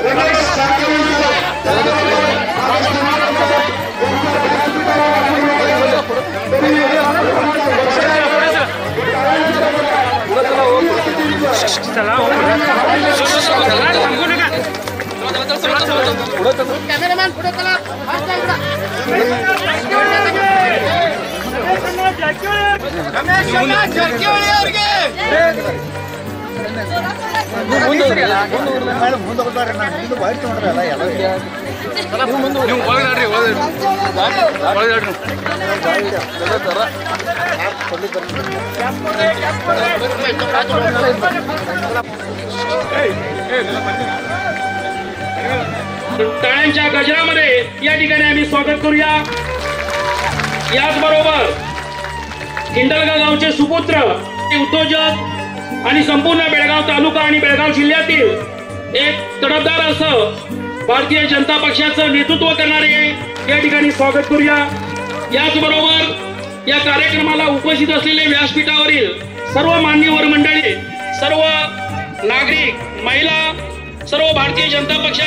Cameraman photo चला टाळ्यांच्या गजरामध्ये या ठिकाणी आम्ही स्वागत करूया। याचबरोबर किंडलगा गावचे सुपुत्र उद्योजक आणि संपूर्ण बेळगाव तालुका आणि बेळगाव जिल्ह्यातील एक तडफदार असं भारतीय जनता पक्षाचं नेतृत्व करणारे या ठिकाणी स्वागत करूया। याचबरोबर या कार्यक्रमाला उपस्थित असलेले व्यासपीठावरील सर्व मान्यवर मंडळी, सर्व नागरिक, महिला, सर्व भारतीय जनता पक्ष